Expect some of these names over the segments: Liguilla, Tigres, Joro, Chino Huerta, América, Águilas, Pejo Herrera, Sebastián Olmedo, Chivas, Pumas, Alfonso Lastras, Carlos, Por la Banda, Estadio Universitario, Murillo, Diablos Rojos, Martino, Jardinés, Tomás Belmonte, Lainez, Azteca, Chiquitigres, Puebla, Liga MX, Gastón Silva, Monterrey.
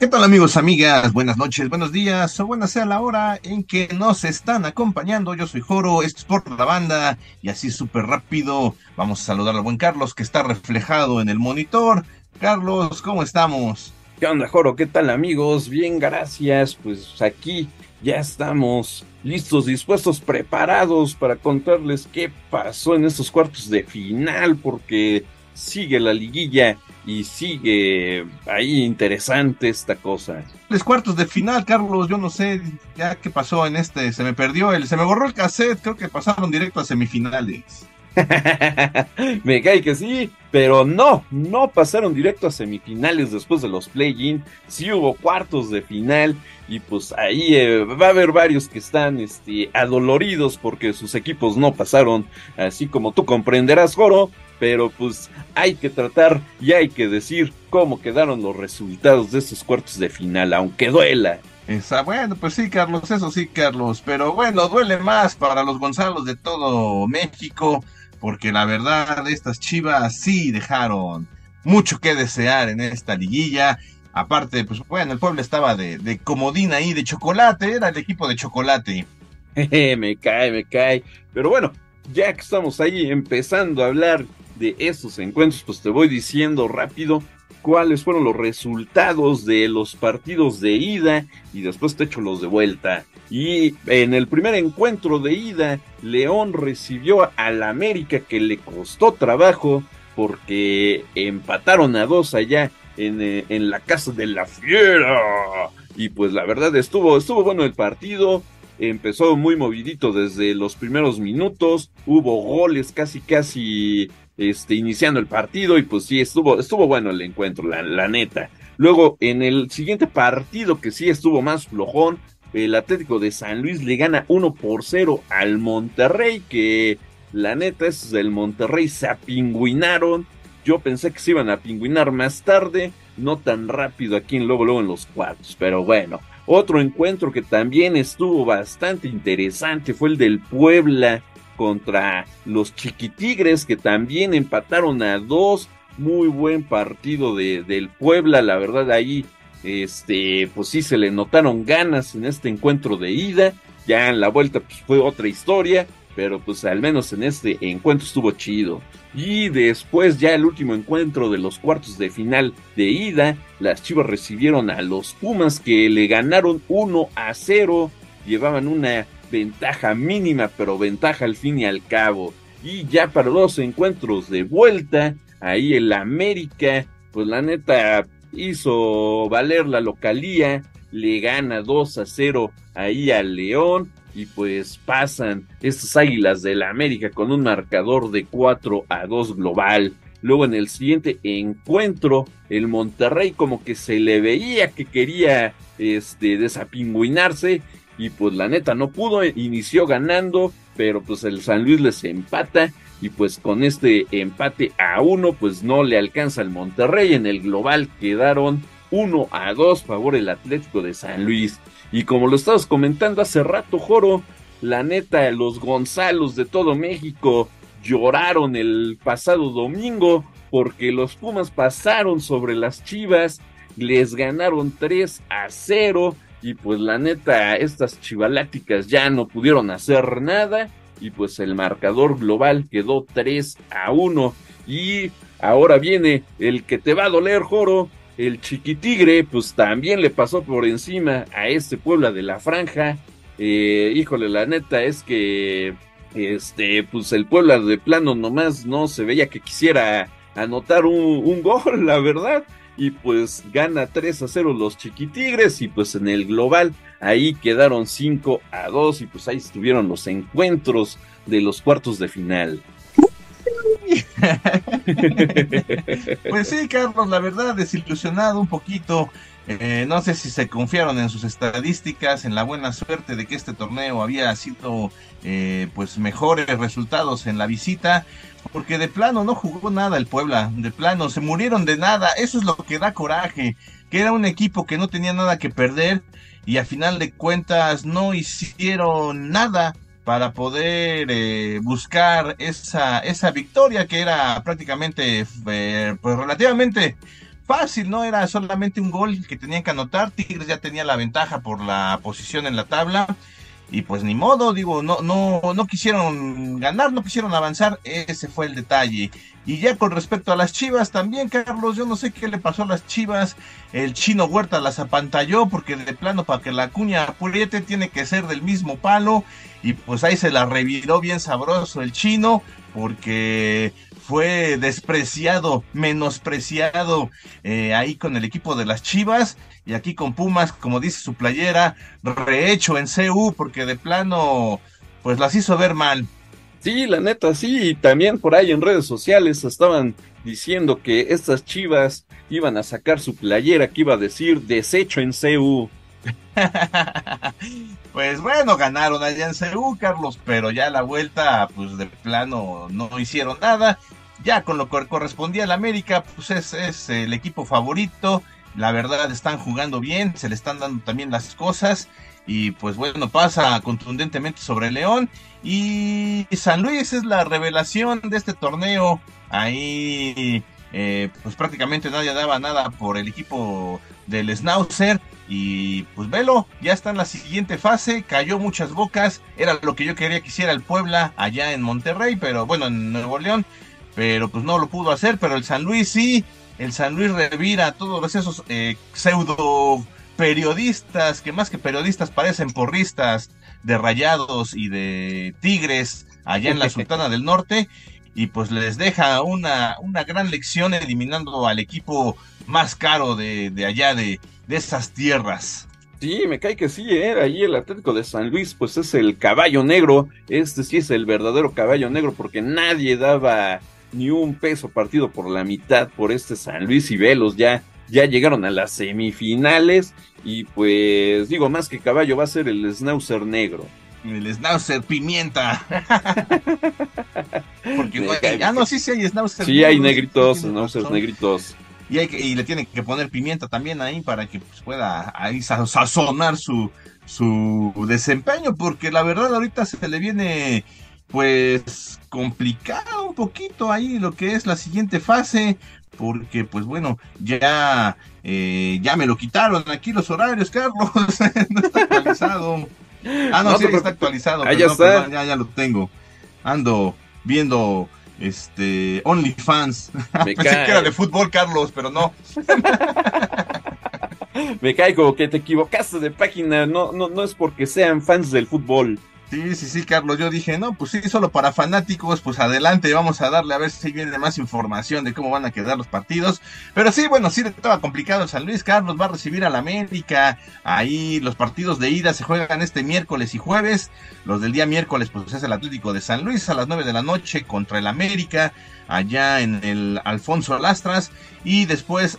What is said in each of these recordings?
¿Qué tal amigos, amigas? Buenas noches, buenos días o buenas sea la hora en que nos están acompañando. Yo soy Joro, esto es por la banda y así súper rápido vamos a saludar al buen Carlos que está reflejado en el monitor. Carlos, ¿cómo estamos? ¿Qué onda Joro? ¿Qué tal amigos? Bien, gracias. Pues aquí ya estamos listos, dispuestos, preparados para contarles qué pasó en estos cuartos de final porque sigue la liguilla y sigue ahí interesante esta cosa. Los cuartos de final, Carlos, yo no sé ya qué pasó en este, se me borró el cassette, creo que pasaron directo a semifinales. Me cae que sí, pero no pasaron directo a semifinales después de los play-in, sí hubo cuartos de final y pues ahí va a haber varios que están adoloridos porque sus equipos no pasaron, así como tú comprenderás, Joro, pero pues hay que tratar y hay que decir cómo quedaron los resultados de estos cuartos de final, aunque duela. Bueno, pues sí, Carlos, eso sí, Carlos, pero bueno, duele más para los Gonzalos de todo México, porque la verdad, estas Chivas sí dejaron mucho que desear en esta liguilla, aparte, pues bueno, el Puebla estaba de comodín ahí, de chocolate, era el equipo de chocolate. Me cae, pero bueno, ya que estamos ahí empezando a hablar de estos encuentros, pues te voy diciendo rápido cuáles fueron los resultados de los partidos de ida y después te echo los de vuelta. Y en el primer encuentro de ida, León recibió al América, que le costó trabajo porque empataron 2 allá en la casa de la Fiera. Y pues la verdad estuvo bueno el partido. Empezó muy movidito desde los primeros minutos, hubo goles casi iniciando el partido y pues sí, estuvo bueno el encuentro, la neta. Luego en el siguiente partido que sí estuvo más flojón, el Atlético de San Luis le gana 1-0 al Monterrey, que la neta es del Monterrey, se apingüinaron. Yo pensé que se iban a apingüinar más tarde, no tan rápido aquí luego en los cuartos, pero bueno. Otro encuentro que también estuvo bastante interesante fue el del Puebla contra los Chiquitigres, que también empataron 2. Muy buen partido del Puebla, la verdad ahí pues sí se le notaron ganas en este encuentro de ida. Ya en la vuelta pues, fue otra historia, pero pues al menos en este encuentro estuvo chido. Y después ya el último encuentro de los cuartos de final de ida, las Chivas recibieron a los Pumas que le ganaron 1-0, llevaban una ventaja mínima, pero ventaja al fin y al cabo. Y ya para los encuentros de vuelta, ahí el América, pues la neta hizo valer la localía, le gana 2-0 ahí al León. Y pues pasan estas Águilas del América con un marcador de 4-2 global. Luego en el siguiente encuentro, el Monterrey como que se le veía que quería desapingüinarse y pues la neta no pudo, inició ganando, pero pues el San Luis les empata y pues con este empate 1 pues no le alcanza al Monterrey. En el global quedaron 1-2 favor el Atlético de San Luis. Y como lo estabas comentando hace rato, Joro, la neta, los Gonzalos de todo México lloraron el pasado domingo porque los Pumas pasaron sobre las Chivas, les ganaron 3-0 y pues la neta, estas chivaláticas ya no pudieron hacer nada y pues el marcador global quedó 3-1 y ahora viene el que te va a doler, Joro. El Chiquitigre, pues también le pasó por encima a este Puebla de la Franja. Híjole, la neta es que pues el Puebla de plano nomás no se veía que quisiera anotar un gol, la verdad. Y pues gana 3-0 los Chiquitigres. Y pues en el global ahí quedaron 5-2. Y pues ahí estuvieron los encuentros de los cuartos de final. Pues sí, Carlos, la verdad, desilusionado un poquito. No sé si se confiaron en sus estadísticas, en la buena suerte de que este torneo había sido pues mejores resultados en la visita, porque de plano no jugó nada el Puebla, de plano se murieron de nada. Eso es lo que da coraje, que era un equipo que no tenía nada que perder y a final de cuentas no hicieron nada para poder buscar esa victoria que era prácticamente, pues relativamente fácil, ¿no? Era solamente un gol que tenían que anotar. Tigres ya tenía la ventaja por la posición en la tabla. Y pues ni modo, digo, no quisieron ganar, no quisieron avanzar, ese fue el detalle. Y ya con respecto a las Chivas también, Carlos, yo no sé qué le pasó a las Chivas, el Chino Huerta las apantalló, porque de plano para que la cuña apriete tiene que ser del mismo palo, y pues ahí se la reviró bien sabroso el Chino, porque fue despreciado, menospreciado ahí con el equipo de las Chivas, y aquí con Pumas, como dice su playera, rehecho en CU, porque de plano, pues las hizo ver mal. Sí, la neta, sí, y también por ahí en redes sociales estaban diciendo que estas Chivas iban a sacar su playera que iba a decir desecho en CU. Pues bueno, ganaron allá en CU, Carlos, pero ya la vuelta, pues de plano no hicieron nada. Ya con lo que correspondía al América, pues es el equipo favorito. La verdad, están jugando bien, se le están dando también las cosas. Y pues bueno, pasa contundentemente sobre León. Y San Luis es la revelación de este torneo. Ahí, pues prácticamente nadie daba nada por el equipo del Schnauzer. Y pues velo, ya está en la siguiente fase, cayó muchas bocas, era lo que yo quería que hiciera el Puebla allá en Monterrey, pero bueno, en Nuevo León, pero pues no lo pudo hacer, pero el San Luis sí, el San Luis revira todos esos pseudo periodistas, que más que periodistas parecen porristas de Rayados y de Tigres allá en la Sultana del Norte, y pues les deja una gran lección eliminando al equipo más caro de allá de esas tierras. Sí, me cae que sí, ahí el Atlético de San Luis pues es el caballo negro, este sí es el verdadero caballo negro porque nadie daba ni un peso partido por la mitad por este San Luis y velos ya llegaron a las semifinales y pues digo más que caballo va a ser el Schnauzer negro. El Schnauzer pimienta. Porque no hay, no, sí hay Schnauzer. Sí hay negritos, Schnauzers negritos. Y le tienen que poner pimienta también ahí para que pues, pueda ahí sazonar su desempeño, porque la verdad ahorita se le viene pues complicado un poquito ahí lo que es la siguiente fase, porque pues bueno, ya me lo quitaron aquí los horarios, Carlos, no está actualizado. Ah, no, sí está actualizado, pero no, está. Pues, ya lo tengo, ando viendo... OnlyFans. Pensé que era de fútbol, Carlos, pero no. Me cae como que te equivocaste de página. No es porque sean fans del fútbol. Sí, Carlos. Yo dije, no, pues sí, solo para fanáticos. Pues adelante, vamos a darle a ver si viene más información de cómo van a quedar los partidos. Pero sí, bueno, sí, estaba complicado el San Luis. Carlos va a recibir a la América. Ahí los partidos de ida se juegan este miércoles y jueves. Los del día miércoles, pues es el Atlético de San Luis a las 9:00 p.m. contra el América, allá en el Alfonso Lastras. Y después,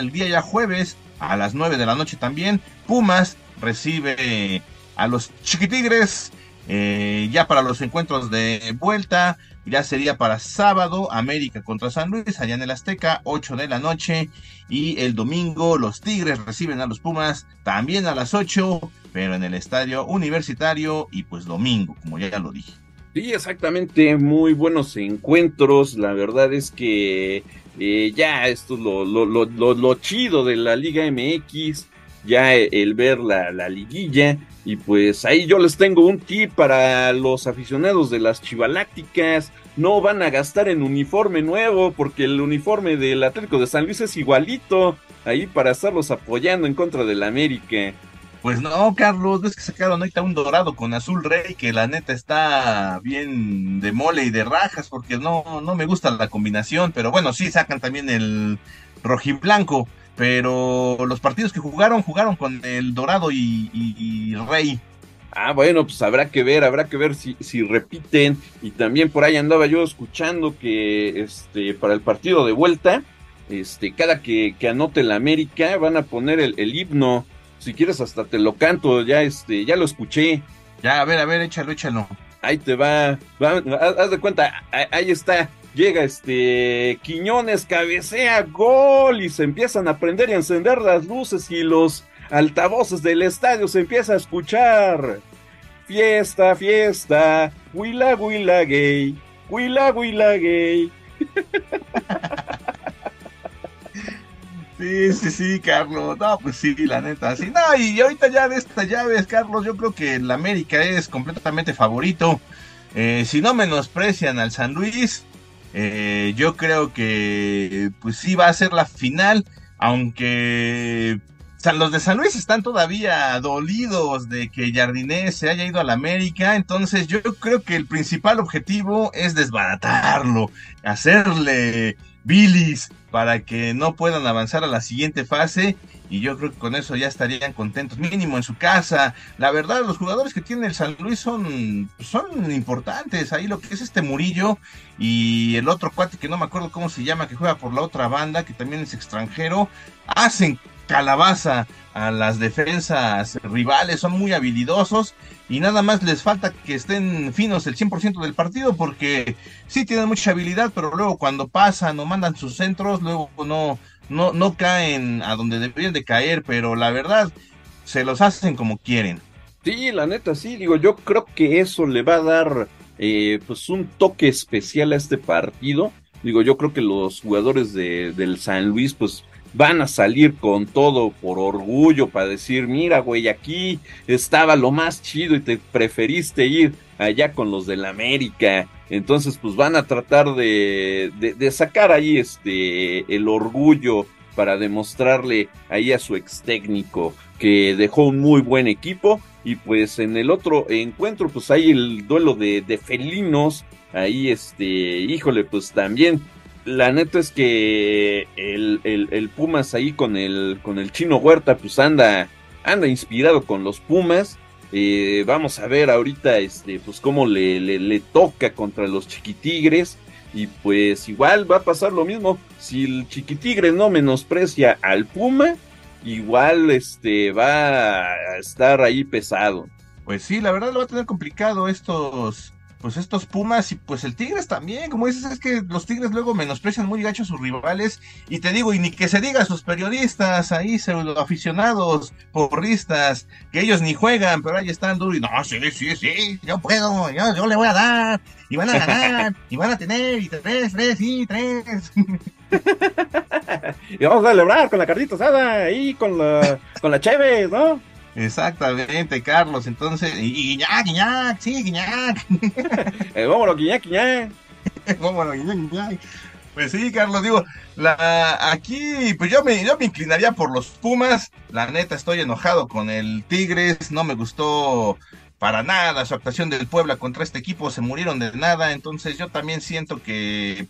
el día ya jueves, a las 9:00 p.m. también, Pumas recibe a los Chiquitigres, ya para los encuentros de vuelta, ya sería para sábado, América contra San Luis, allá en el Azteca, 8:00 p.m, y el domingo los Tigres reciben a los Pumas, también a las 8:00 p.m, pero en el Estadio Universitario, y pues domingo, como ya lo dije. Sí, exactamente, muy buenos encuentros, la verdad es que ya esto es lo chido de la Liga MX, ya el ver la liguilla, y pues ahí yo les tengo un tip para los aficionados de las chivalácticas, no van a gastar en uniforme nuevo, porque el uniforme del Atlético de San Luis es igualito, ahí para estarlos apoyando en contra del América. Pues no, Carlos, ves que sacaron ahorita un dorado con azul rey, que la neta está bien de mole y de rajas, porque no me gusta la combinación, pero bueno, sí sacan también el rojiblanco, pero los partidos que jugaron con el dorado y rey. Ah, bueno, pues habrá que ver si repiten. Y también por ahí andaba yo escuchando que para el partido de vuelta, cada que anote el América van a poner el himno. Si quieres hasta te lo canto, ya ya lo escuché. Ya, a ver, échalo. Ahí te va, haz de cuenta, ahí está. Llega Quiñones, cabecea, gol, y se empiezan a prender y a encender las luces y los altavoces del estadio se empieza a escuchar. Fiesta, fiesta, huila, huila, gay, huila, huila, gay. Sí, Carlos. No, pues sí, la neta. Sí, no, y ahorita ya de estas llaves, Carlos, yo creo que el América es completamente favorito. Si no menosprecian al San Luis, yo creo que pues sí va a ser la final, aunque los de San Luis están todavía dolidos de que Jardinés se haya ido al América, entonces yo creo que el principal objetivo es desbaratarlo, hacerle bilis para que no puedan avanzar a la siguiente fase, y yo creo que con eso ya estarían contentos, mínimo en su casa. La verdad, los jugadores que tiene el San Luis son importantes, ahí lo que es este Murillo y el otro cuate que no me acuerdo cómo se llama, que juega por la otra banda, que también es extranjero, hacen calabaza a las defensas rivales, son muy habilidosos y nada más les falta que estén finos el 100% del partido, porque sí tienen mucha habilidad, pero luego cuando pasan o mandan sus centros, luego no caen a donde deberían de caer, pero la verdad, se los hacen como quieren. Sí, la neta, sí, digo, yo creo que eso le va a dar pues un toque especial a este partido. Digo, yo creo que los jugadores del San Luis, pues van a salir con todo por orgullo para decir, mira, güey, aquí estaba lo más chido y te preferiste ir allá con los del América. Entonces, pues van a tratar de sacar ahí el orgullo para demostrarle ahí a su ex técnico que dejó un muy buen equipo. Y pues en el otro encuentro, pues hay el duelo de felinos. Ahí, híjole, pues también. La neta es que el Pumas ahí con el Chino Huerta, pues anda inspirado con los Pumas. Vamos a ver ahorita pues cómo le toca contra los Chiquitigres. Y pues igual va a pasar lo mismo. Si el Chiquitigre no menosprecia al Puma, igual va a estar ahí pesado. Pues sí, la verdad lo va a tener complicado estos Pumas, y pues el Tigres también, como dices, es que los Tigres luego menosprecian muy gacho a sus rivales, y te digo, y ni que se diga a sus periodistas, ahí pseudoaficionados, porristas, que ellos ni juegan, pero ahí están duros, y no, sí, yo puedo, yo le voy a dar, y van a ganar, y van a tener, y tres. Y vamos a celebrar con la carnita asada, y con la Chévez, ¿no? Exactamente, Carlos, entonces, y Guiñac, sí, Guiñac. Vámonos, Guiñac. Vámonos, Guiñac. Pues sí, Carlos, digo, aquí, pues yo me inclinaría por los Pumas, la neta estoy enojado con el Tigres, no me gustó para nada su actuación del Puebla contra este equipo, se murieron de nada, entonces yo también siento que,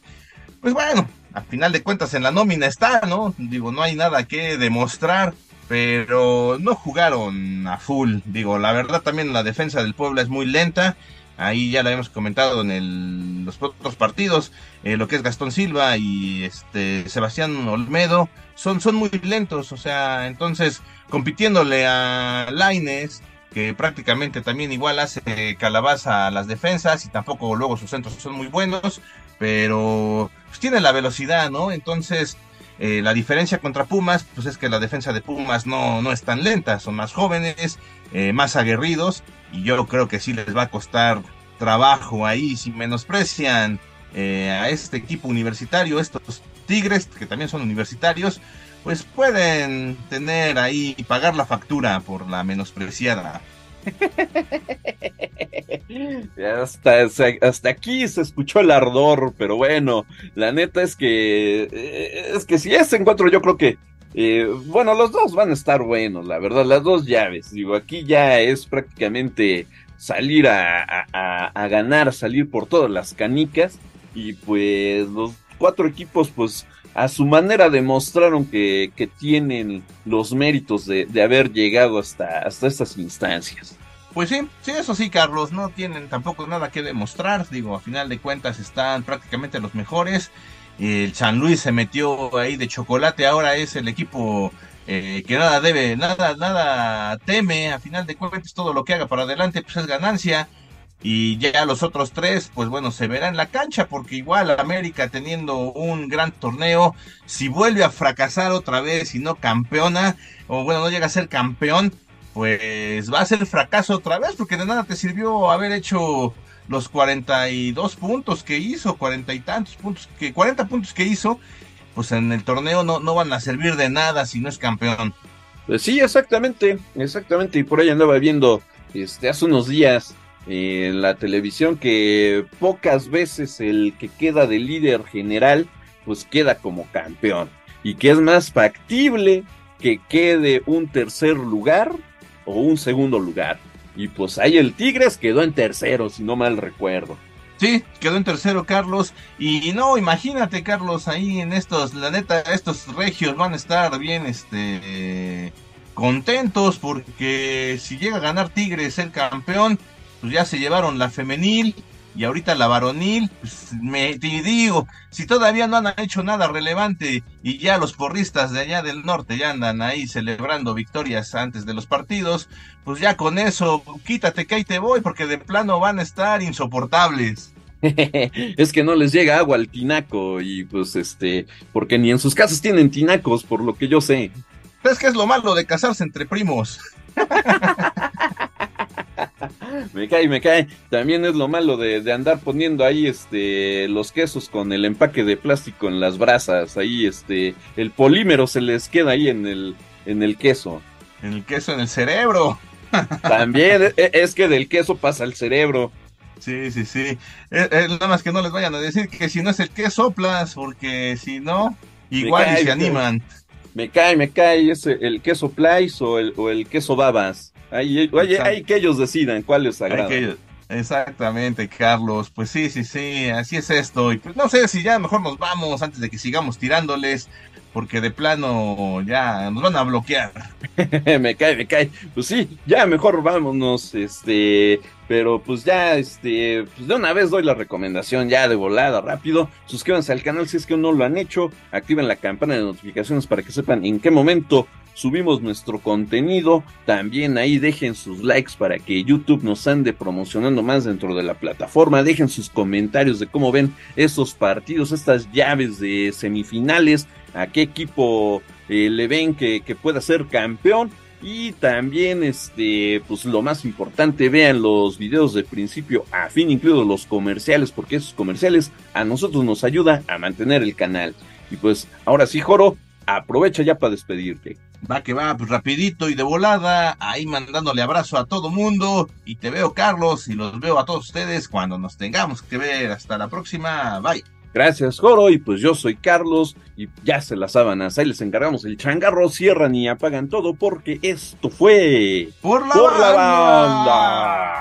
pues bueno, a final de cuentas en la nómina está, ¿no? Digo, no hay nada que demostrar, pero no jugaron a full, digo, la verdad también la defensa del Puebla es muy lenta, ahí ya lo habíamos comentado en los otros partidos, lo que es Gastón Silva y Sebastián Olmedo, son muy lentos, o sea, entonces compitiéndole a Lainez, que prácticamente también igual hace calabaza a las defensas y tampoco luego sus centros son muy buenos, pero pues tiene la velocidad, ¿no? Entonces la diferencia contra Pumas, pues es que la defensa de Pumas no es tan lenta, son más jóvenes, más aguerridos, y yo creo que sí les va a costar trabajo ahí, si menosprecian a este equipo universitario, estos Tigres, que también son universitarios, pues pueden tener ahí y pagar la factura por la menospreciada. Hasta aquí se escuchó el ardor, pero bueno, la neta es que si ese encuentro yo creo que bueno, los dos van a estar buenos, la verdad, las dos llaves, digo, aquí ya es prácticamente salir a ganar, salir por todas las canicas, y pues los cuatro equipos pues a su manera demostraron que tienen los méritos de haber llegado hasta estas instancias. Pues sí, eso sí, Carlos, no tienen tampoco nada que demostrar, digo, a final de cuentas están prácticamente los mejores, el San Luis se metió ahí de chocolate, ahora es el equipo que nada debe, nada teme, a final de cuentas todo lo que haga para adelante pues es ganancia, y ya los otros tres, pues bueno, se verá en la cancha, porque igual América teniendo un gran torneo, si vuelve a fracasar otra vez y no campeona, o bueno, no llega a ser campeón, pues va a ser fracaso otra vez, porque de nada te sirvió haber hecho los 42 puntos que hizo, 40 puntos que hizo, pues en el torneo no van a servir de nada si no es campeón. Pues sí, exactamente, y por ahí andaba viendo hace unos días en la televisión que pocas veces el que queda de líder general pues queda como campeón, y que es más factible que quede un tercer lugar o un segundo lugar, y pues ahí el Tigres quedó en tercero, si no mal recuerdo. Sí, quedó en tercero, Carlos, y no, imagínate, Carlos, ahí en estos, la neta, estos regios van a estar bien contentos, porque si llega a ganar Tigres el campeón, pues ya se llevaron la femenil, y ahorita la varonil, pues te digo, si todavía no han hecho nada relevante, y ya los porristas de allá del norte ya andan ahí celebrando victorias antes de los partidos, pues ya con eso, quítate que ahí te voy, porque de plano van a estar insoportables. Es que no les llega agua al tinaco, y pues porque ni en sus casas tienen tinacos, por lo que yo sé. ¿Sabes qué es lo malo de casarse entre primos? Me cae. También es lo malo de andar poniendo ahí los quesos con el empaque de plástico en las brasas. Ahí el polímero se les queda ahí en el queso. El queso en el cerebro. También es que del queso pasa al cerebro. Sí. Nada más que no les vayan a decir que si no es el queso soplas, porque si no, igual y se animan. Me cae, es el queso plais o el queso babas. Hay que ellos decidan cuál les agrada. Exactamente, Carlos. Pues sí, así es esto. Y pues no sé si ya mejor nos vamos antes de que sigamos tirándoles, porque de plano ya nos van a bloquear. Me cae. Pues sí, ya mejor vámonos, pero pues ya, pues de una vez doy la recomendación ya de volada, rápido. Suscríbanse al canal si es que no lo han hecho, activen la campana de notificaciones para que sepan en qué momento subimos nuestro contenido. También ahí dejen sus likes para que YouTube nos ande promocionando más dentro de la plataforma. Dejen sus comentarios de cómo ven esos partidos, estas llaves de semifinales, a qué equipo le ven que pueda ser campeón. Y también, pues lo más importante, vean los videos de principio a fin, incluidos los comerciales, porque esos comerciales a nosotros nos ayuda a mantener el canal. Y pues ahora sí, Joro, aprovecha ya para despedirte. Va que va, pues rapidito y de volada, ahí mandándole abrazo a todo mundo, y te veo, Carlos, y los veo a todos ustedes cuando nos tengamos que ver. Hasta la próxima, bye. Gracias, Joro, y pues yo soy Carlos, y ya se las sábanas, ahí les encargamos el changarro, cierran y apagan todo, porque esto fue... ¡Por la banda!